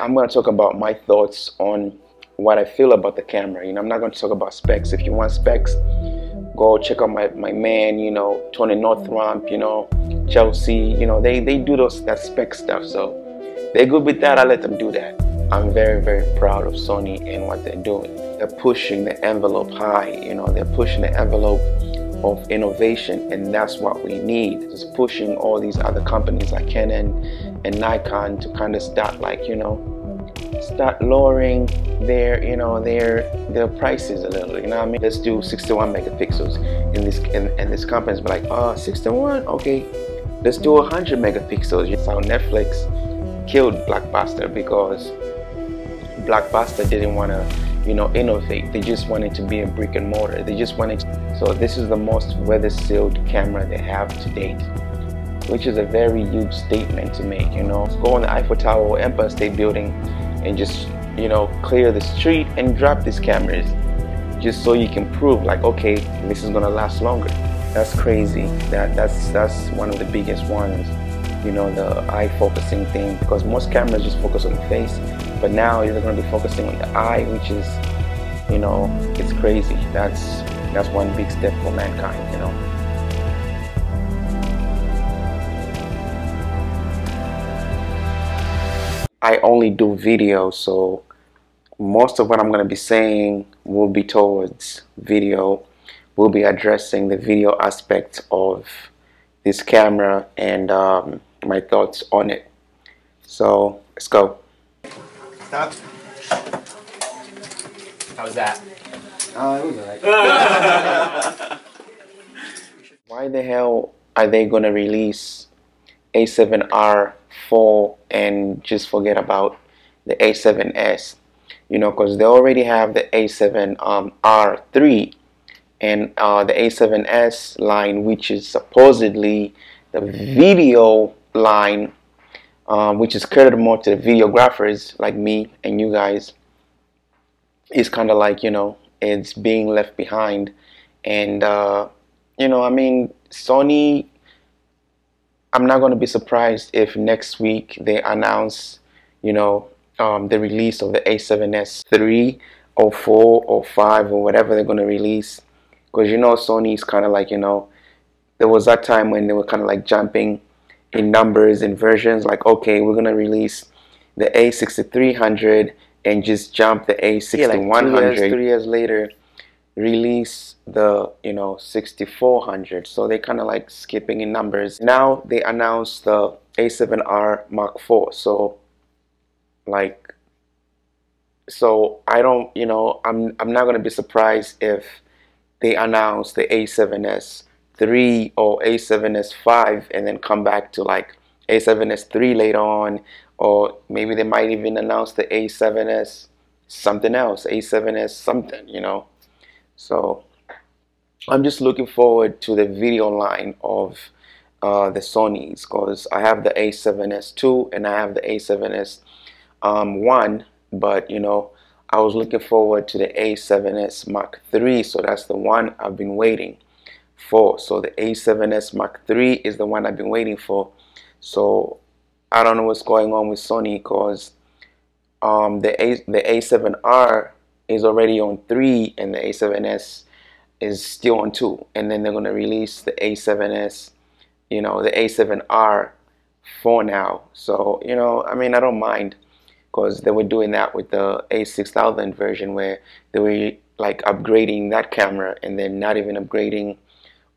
I'm going to talk about my thoughts on what I feel about the camera. You know, I'm not going to talk about specs. If you want specs, go check out my man, you know, Tony Northrup, you know, Chelsea, you know, they do that spec stuff. So they're good with that. I let them do that. I'm very, very proud of Sony and what they're doing. They're pushing the envelope high, you know, they're pushing the envelope of innovation, and that's what we need. It's pushing all these other companies like Canon and Nikon to kind of start, like, you know, start lowering their, you know, their prices a little. You know what I mean? Let's do 61 megapixels in this, and this company's like, oh, 61, okay, let's do 100 megapixels. That's how Netflix killed Blockbuster, because Blockbuster didn't want to, you know, innovate. They just wanted to be a brick and mortar. They just wanted to. So this is the most weather-sealed camera they have to date, which is a very huge statement to make, you know. Go on the Eiffel Tower or Empire State Building and just, you know, clear the street and drop these cameras just so you can prove, like, okay, this is gonna last longer. That's crazy. That's one of the biggest ones, you know, the eye focusing thing, because most cameras just focus on the face, but now you're going to be focusing on the eye, which is, you know, it's crazy. That's one big step for mankind, you know. I only do video, so most of what I'm going to be saying will be towards video. We'll be addressing the video aspect of this camera and my thoughts on it. So let's go. Stop. How was that? It was alright. Why the hell are they gonna release A7R IV and just forget about the A7S? You know, because they already have the A7R III and the A7S line, which is supposedly the video line, which is catered more to the videographers like me and you guys. It's kind of like, you know, it's being left behind. And, you know, I mean, Sony, I'm not going to be surprised if next week they announce, you know, the release of the A7S 3 or 4 or 5 or whatever they're going to release. Because, you know, Sony's kind of like, you know, there was that time when they were kind of like jumping in numbers and versions, like, okay, we're gonna release the A6300 and just jump the A6100. Yeah, like 3 years later, release the, you know, 6400. So they kind of like skipping in numbers. Now they announced the A7R Mark IV. So, like, so I don't, you know, I'm not gonna be surprised if they announce the A7S 3 or A7S 5 and then come back to like A7S 3 later on, or maybe they might even announce the A7S something else, A7S something, you know. So I'm just looking forward to the video line of the Sonys, because I have the A7S2 and I have the A7S 1, but, you know, I was looking forward to the A7S Mark III, so that's the one I've been waiting for. So the A7S Mark III is the one I've been waiting for. So I don't know what's going on with Sony, because the A7R is already on 3 and the A7S is still on 2, and then they're going to release the A7S, you know, the A7R 4 now. So, you know, I mean, I don't mind, because they were doing that with the A6000 version, where they were like upgrading that camera and then not even upgrading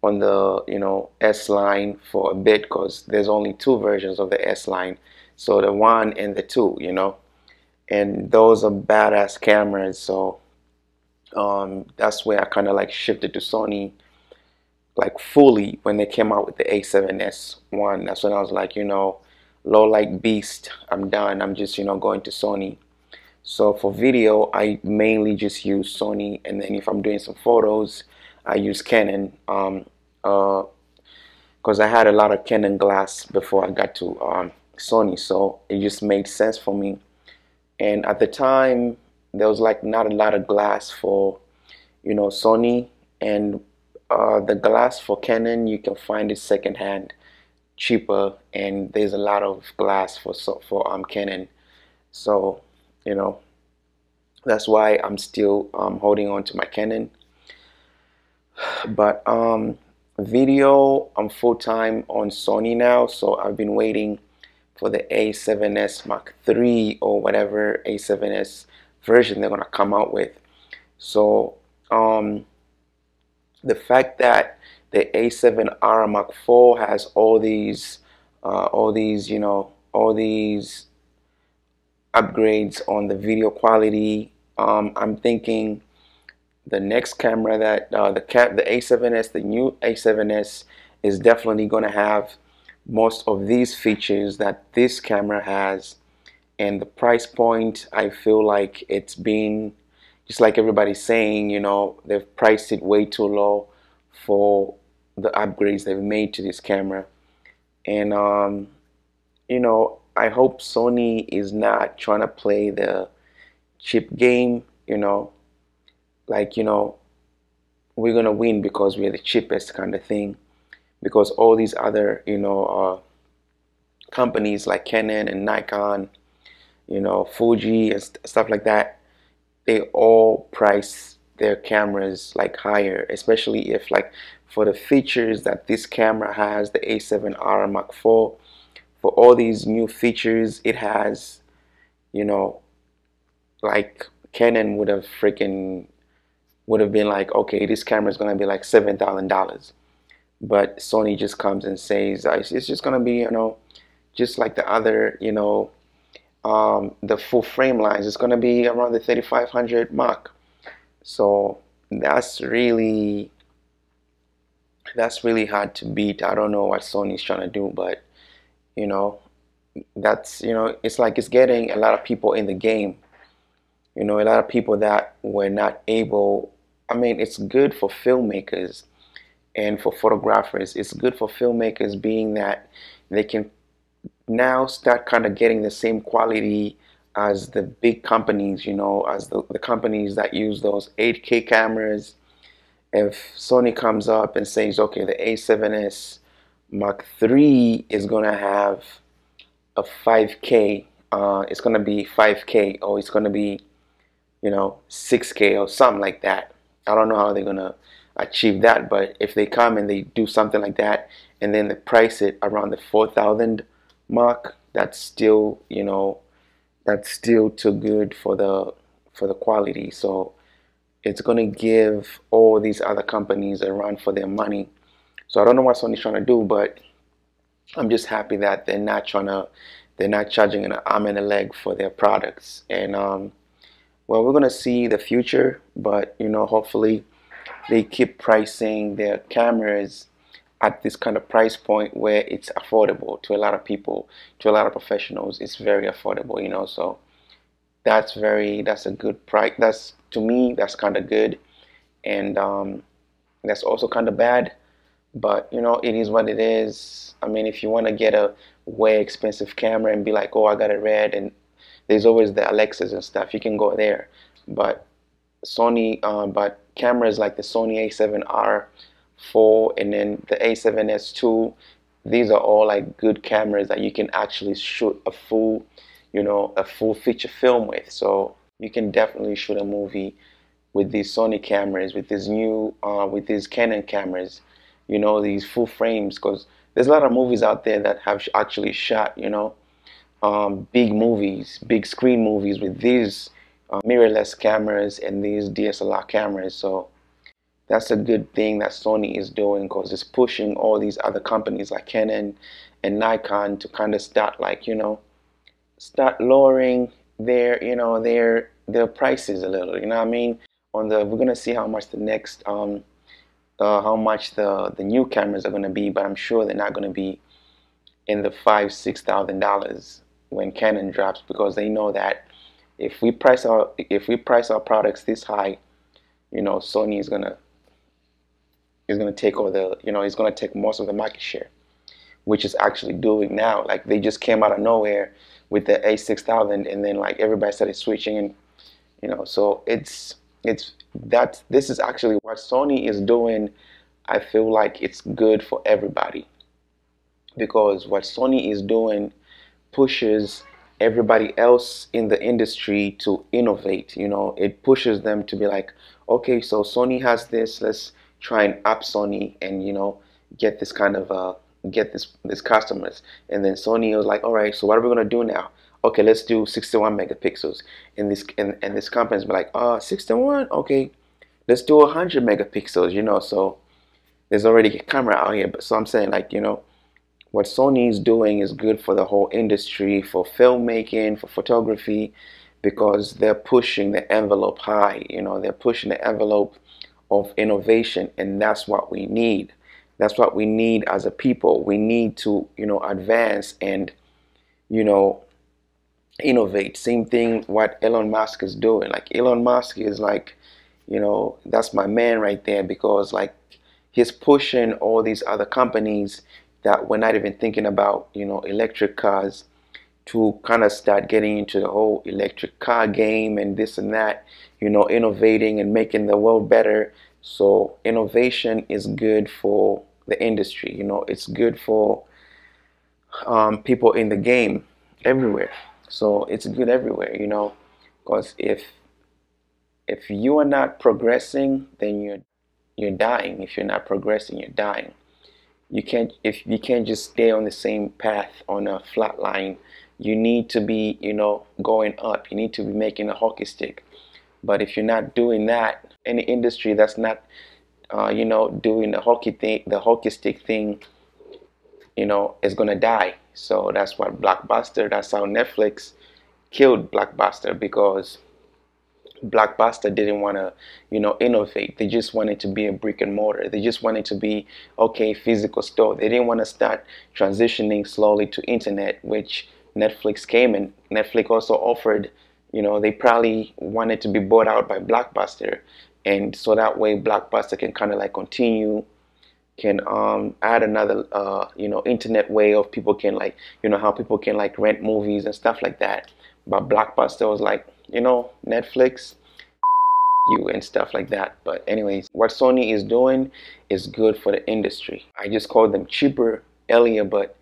on the, you know, S line for a bit, because there's only 2 versions of the S line, so the 1 and the 2, you know, and those are badass cameras. So that's where I kind of like shifted to Sony, like, fully when they came out with the A7S1. That's when I was like, you know, low light beast, I'm done. I'm just, you know, going to Sony. So for video, I mainly just use Sony, and then if I'm doing some photos, I use Canon, because I had a lot of Canon glass before I got to Sony, so it just made sense for me. And at the time, there was like not a lot of glass for, you know, Sony, and the glass for Canon, you can find it secondhand, cheaper, and there's a lot of glass for Canon. So, you know, that's why I'm still holding on to my Canon. But video, I'm full-time on Sony now, so I've been waiting for the A7S Mark III or whatever A7S version they're gonna come out with. So the fact that the A7R Mark IV has all these upgrades on the video quality, I'm thinking the next camera that the new A7S is definitely going to have most of these features that this camera has. And the price point, I feel like it's been, just like everybody's saying, you know, they've priced it way too low for the upgrades they've made to this camera. And you know, I hope Sony is not trying to play the cheap game, you know, like, you know, we're gonna win because we're the cheapest kind of thing, because all these other, you know, companies like Canon and Nikon, you know, Fuji and stuff like that, they all price their cameras like higher, especially if, like, for the features that this camera has, the A7R Mark IV, for all these new features it has, you know, like Canon would have been like, okay, this camera is gonna be like $7,000, but Sony just comes and says it's just gonna be, you know, just like the other, you know, the full frame lines, it's gonna be around the 3500 mark. So that's really hard to beat. I don't know what Sony's trying to do, but you know, that's, you know, it's like it's getting a lot of people in the game, you know, a lot of people that were not able, I mean, it's good for filmmakers and for photographers. It's good for filmmakers being that they can now start kind of getting the same quality as the big companies, you know, as the companies that use those 8K cameras. If Sony comes up and says, okay, the A7S Mark III is gonna have a 5K, it's gonna be 5K, or it's gonna be, you know, 6K or something like that. I don't know how they're gonna achieve that, but if they come and they do something like that, and then they price it around the 4,000 mark, that's still, you know, that's still too good for the quality. So it's gonna give all these other companies a run for their money. So I don't know what Sony's trying to do, but I'm just happy that they're not charging an arm and a leg for their products. And well, we're gonna see the future, but you know, hopefully they keep pricing their cameras at this kind of price point where it's affordable to a lot of people, to a lot of professionals. It's very affordable, you know. So that's a good price. That's, to me, that's kind of good, and that's also kind of bad. But you know, it is what it is. I mean, if you want to get a way expensive camera and be like, oh, I got a RED, and there's always the Alexas and stuff, you can go there. But Sony, but cameras like the Sony A7R IV and then the A7S2, these are all like good cameras that you can actually shoot a full, you know, a full feature film with. So you can definitely shoot a movie with these Sony cameras, with these new, with these Canon cameras. You know, these full frames, because there's a lot of movies out there that have actually shot, you know, big movies, big screen movies with these mirrorless cameras and these DSLR cameras. So that's a good thing that Sony is doing, because it's pushing all these other companies like Canon and Nikon to kind of start, like, you know, start lowering their, you know, their prices a little, you know what I mean? On the, we're gonna see how much the next how much the new cameras are going to be, but I'm sure they're not going to be in the $5,000-$6,000 when Canon drops, because they know that if we price our products this high, you know, Sony is gonna take all the, you know, it's gonna take most of the market share, which is actually doing now. Like, they just came out of nowhere with the A6000, and then like everybody started switching, and you know, so this is actually what Sony is doing. I feel like it's good for everybody, because what Sony is doing pushes everybody else in the industry to innovate. You know, it pushes them to be like, okay, so Sony has this, let's try and up Sony and, you know, get this kind of get this customers. And then Sony was like, all right, so what are we gonna do now? Okay, let's do 61 megapixels. And this company's been like, 61, okay, let's do 100 megapixels. You know, so there's already a camera out here. But so I'm saying, like, you know, what Sony is doing is good for the whole industry, for filmmaking, for photography, because they're pushing the envelope high. You know, they're pushing the envelope of innovation, and that's what we need. That's what we need as a people. We need to, you know, advance and, you know, innovate. Same thing what Elon Musk is doing. Like, Elon Musk is like, you know, that's my man right there, because like he's pushing all these other companies that we're not even thinking about, you know, electric cars, to kind of start getting into the whole electric car game and this and that, you know, innovating and making the world better. So innovation is good for the industry. You know, it's good for people in the game everywhere. So it's good everywhere, you know, because if you are not progressing, then you're dying. If you're not progressing, you're dying. You can't just stay on the same path, on a flat line. You need to be, you know, going up. You need to be making a hockey stick. But if you're not doing that, any industry that's not, you know, doing the hockey stick thing, you know, is gonna die. So that's what Blockbuster, that's how Netflix killed Blockbuster, because Blockbuster didn't want to, you know, innovate. They just wanted to be a brick and mortar. They just wanted to be, okay, physical store. They didn't want to start transitioning slowly to internet, which Netflix came in. Netflix also offered, you know, they probably wanted to be bought out by Blockbuster, and so that way Blockbuster can kind of like continue, can add another, you know, internet way of people can, like, you know, how people can like rent movies and stuff like that. But Blockbuster was like, you know, Netflix, you, and stuff like that. But anyways, what Sony is doing is good for the industry. I just called them cheaper earlier, but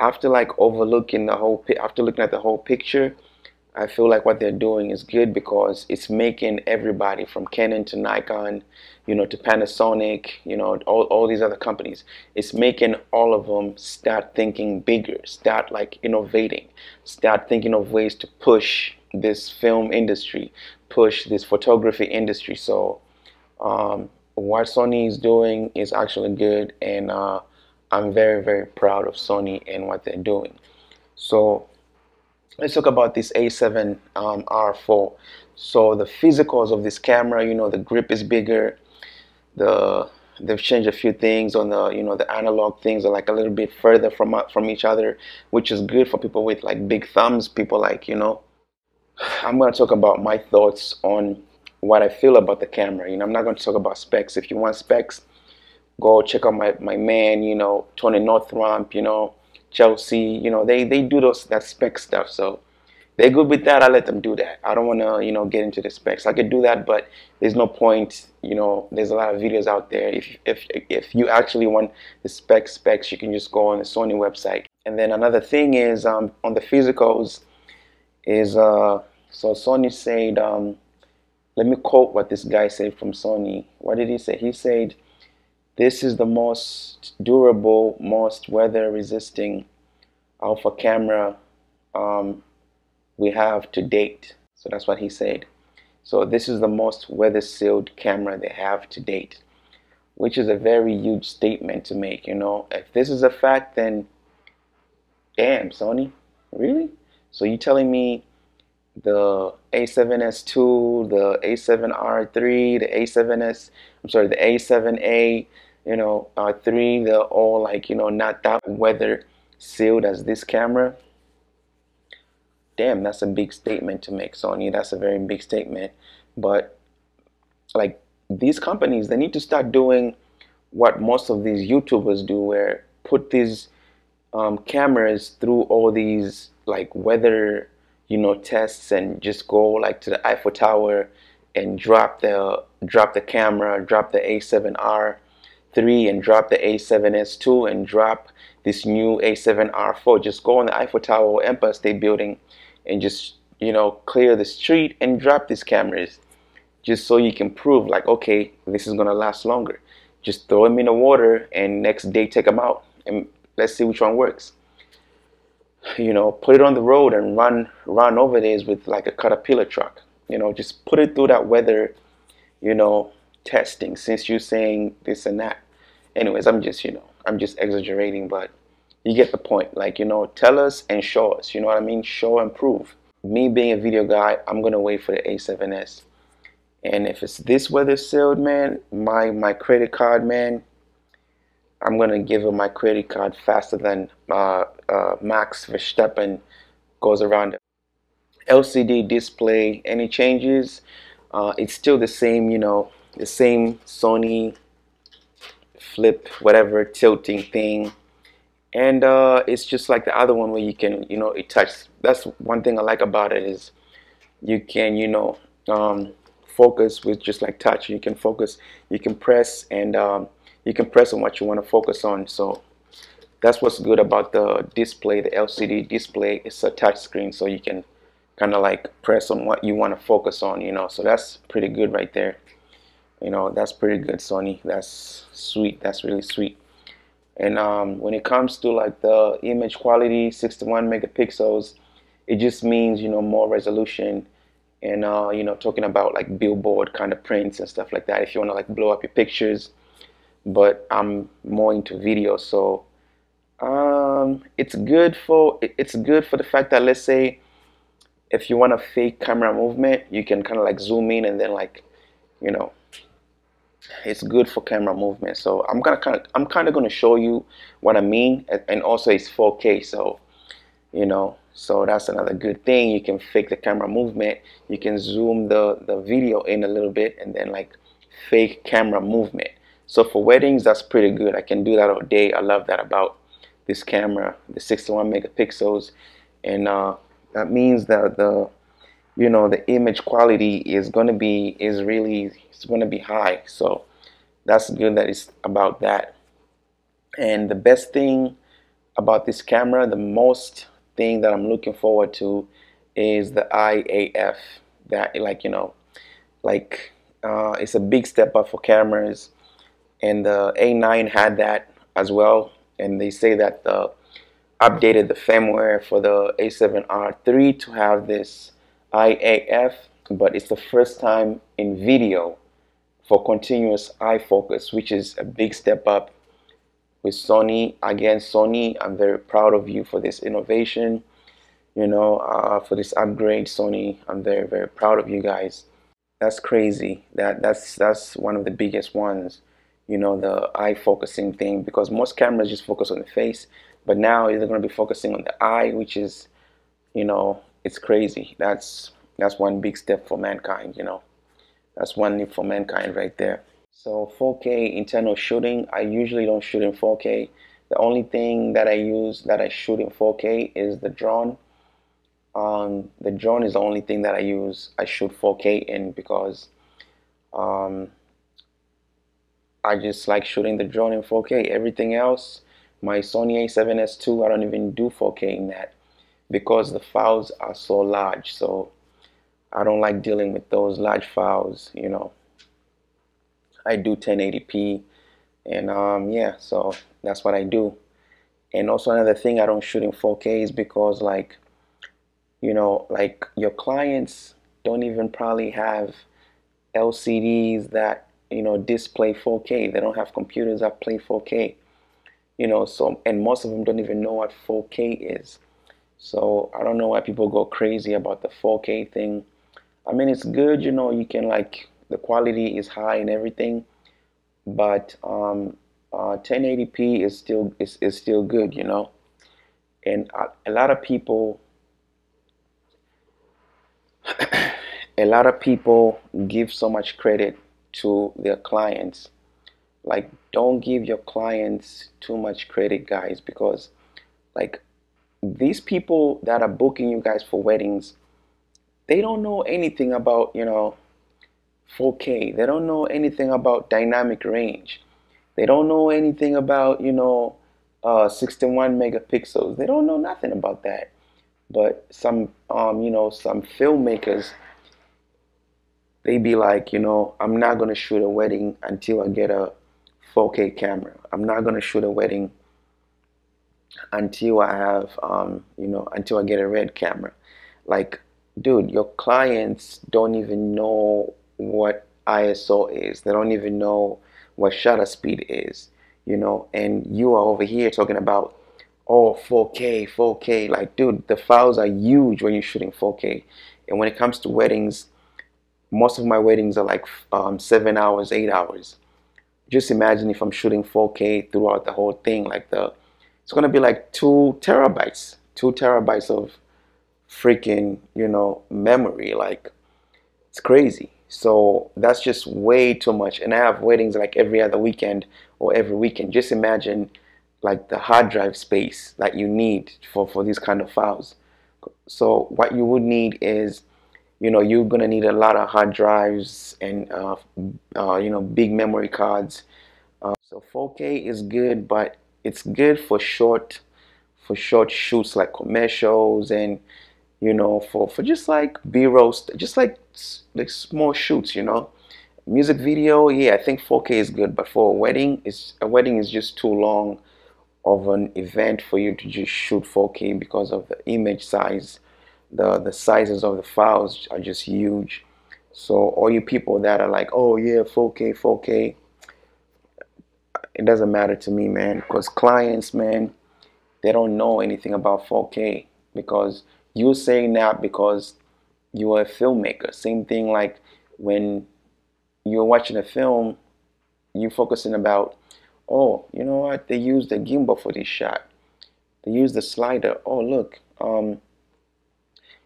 after like overlooking the whole, after looking at the whole picture, I feel like what they're doing is good, because it's making everybody from Canon to Nikon, you know, to Panasonic, you know, all these other companies, it's making all of them start thinking bigger, start like innovating, start thinking of ways to push this film industry, push this photography industry. So what Sony is doing is actually good, and I'm very, very proud of Sony and what they're doing. So let's talk about this A7R IV. So the physicals of this camera, you know, the grip is bigger. They've changed a few things on the, you know, the analog things are like a little bit further from each other, which is good for people with like big thumbs. People like, you know, I'm going to talk about my thoughts on what I feel about the camera. You know, I'm not going to talk about specs. If you want specs, go check out my man, you know, Tony Northrup, you know, Chelsea, you know, they do that spec stuff, so they're good with that. I let them do that. I don't want to, you know, get into the specs. I could do that, but there's no point, you know. There's a lot of videos out there. If you actually want the specs, you can just go on the Sony website. And then another thing is on the physicals is so Sony said, let me quote what this guy said from Sony. What did he say? He said, "This is the most durable, most weather-resisting alpha camera we have to date." So that's what he said. So this is the most weather-sealed camera they have to date, which is a very huge statement to make, you know. If this is a fact, then damn, Sony, really? So you're telling me the A7S2, the A7R III, the the A7A, you know, R3, they're all like, you know, not that weather sealed as this camera. Damn, that's a big statement to make, Sony. That's a very big statement. But like these companies, they need to start doing what most of these YouTubers do, where put these cameras through all these like weather, you know, tests, and just go like to the Eiffel Tower and drop the camera, drop the A7R III and drop the A7S2 and drop this new A7R IV. Just go on the Eiffel Tower or Empire State Building and just, you know, clear the street and drop these cameras just so you can prove like, okay, this is gonna last longer. Just throw them in the water and next day take them out and let's see which one works. You know, put it on the road and run over this with like a caterpillar truck. You know, just put it through that weather, you know, testing, since you're saying this and that. Anyways, I'm just exaggerating, but you get the point. Like, you know, tell us and show us, you know what I mean? Show and prove. Me being a video guy, I'm gonna wait for the A7S. And if it's this weather sealed, man, my credit card, man, I'm gonna give him my credit card faster than Max Verstappen goes around. LCD display, any changes? It's still the same, you know, the same Sony flip whatever tilting thing, and it's just like the other one where you can, you know, it touches. That's one thing I like about it, is you can, you know, focus with just like touch. You can focus, you can press, and you can press on what you want to focus on. So that's what's good about the display, the LCD display. It's a touch screen, so you can kind of like press on what you want to focus on, you know. So that's pretty good right there, you know. That's pretty good, Sony. That's sweet. That's really sweet. And when it comes to like the image quality, 61 megapixels, it just means, you know, more resolution. And you know, talking about like billboard kind of prints and stuff like that, if you want to like blow up your pictures. But I'm more into video, so it's good for the fact that, let's say, if you want a fake camera movement, you can kind of like zoom in and then, like, you know, it's good for camera movement. So I'm kind of going to show you what I mean. And also it's 4K, so, you know, so that's another good thing. You can fake the camera movement, you can zoom the video in a little bit and then like fake camera movement. So for weddings, that's pretty good. I can do that all day. I love that about this camera, the 61 megapixels. And that means that the, you know, the image quality is going to be, it's going to be high. So that's good that it's about that. And the best thing about this camera, the most thing that I'm looking forward to, is the IAF. That, like, you know, like it's a big step up for cameras. And the A9 had that as well, and they say that the updated the firmware for the A7R III to have this IAF, but it's the first time in video for continuous eye focus, which is a big step up with Sony. Again, Sony, I'm very proud of you for this innovation, you know, for this upgrade, Sony. I'm very, very proud of you guys. That's crazy. That's one of the biggest ones, you know, the eye focusing thing, because most cameras just focus on the face, but now they're going to be focusing on the eye, which is, you know, it's crazy. That's one big step for mankind, you know. That's one leap for mankind right there. So 4K internal shooting, I usually don't shoot in 4K. The only thing that I use that I shoot in 4K is the drone. The drone is the only thing that I use, I shoot 4K in, because I just like shooting the drone in 4K. Everything else, my Sony A7S2, I don't even do 4K in that, because the files are so large. So I don't like dealing with those large files, you know. I do 1080p, and yeah, so that's what I do. And also another thing I don't shoot in 4K is because, like, you know, like your clients don't even probably have LCDs that, you know, display 4K. They don't have computers that play 4K, you know. So, and most of them don't even know what 4K is. So I don't know why people go crazy about the 4K thing. I mean, it's good, you know, you can, like, the quality is high and everything, but 1080p is still good, you know. And a lot of people give so much credit to their clients. Like, don't give your clients too much credit, guys, because, like, these people that are booking you guys for weddings, they don't know anything about, you know, 4K. They don't know anything about dynamic range. They don't know anything about, you know, 61 megapixels. They don't know nothing about that. But some, you know, some filmmakers, they be like, you know, I'm not going to shoot a wedding until I get a 4K camera. I'm not going to shoot a wedding until I have, you know, until I get a RED camera. Like, dude, your clients don't even know what ISO is. They don't even know what shutter speed is, you know, and you are over here talking about, oh, 4K, 4K. Like, dude, the files are huge when you're shooting 4K. And when it comes to weddings, most of my weddings are like 7 hours, 8 hours. Just imagine if I'm shooting 4K throughout the whole thing. Like, it's going to be like 2 terabytes. 2 terabytes of freaking, you know, memory. Like, it's crazy. So that's just way too much. And I have weddings like every other weekend or every weekend. Just imagine like the hard drive space that you need for these kind of files. So what you would need is, you know, you're going to need a lot of hard drives and, you know, big memory cards. So 4K is good, but it's good for short shoots like commercials and, you know, for just like B-roll, just like small shoots, you know. Music video, yeah, I think 4K is good, but for a wedding is just too long of an event for you to just shoot 4K because of the image size. The sizes of the files are just huge. So all you people that are like, oh yeah, 4K, 4K, it doesn't matter to me, man, because clients, man, they don't know anything about 4K because you're saying that because you are a filmmaker. Same thing like when you're watching a film, you're focusing about, oh, you know what, they used the gimbal for this shot. They used the slider. Oh, look,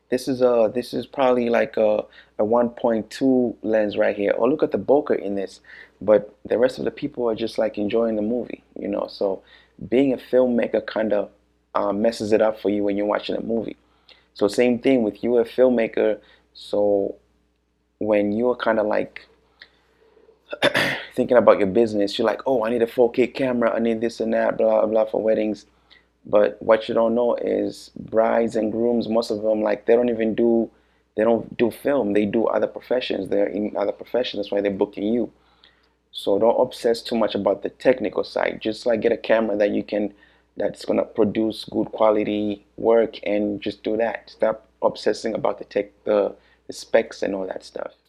this is probably like a 1.2 lens right here. Or look at the bokeh in this. But the rest of the people are just like enjoying the movie, you know. So being a filmmaker kind of messes it up for you when you're watching a movie. So same thing with you, a filmmaker. So when you're kind of like thinking about your business, you're like, oh, I need a 4K camera. I need this and that, blah, blah, for weddings. But what you don't know is brides and grooms, most of them, like, they don't do film. They do other professions. They're in other professions. That's why they're booking you. So don't obsess too much about the technical side. Just like get a camera that you can, that's going to produce good quality work, and just do that. Stop obsessing about the specs and all that stuff.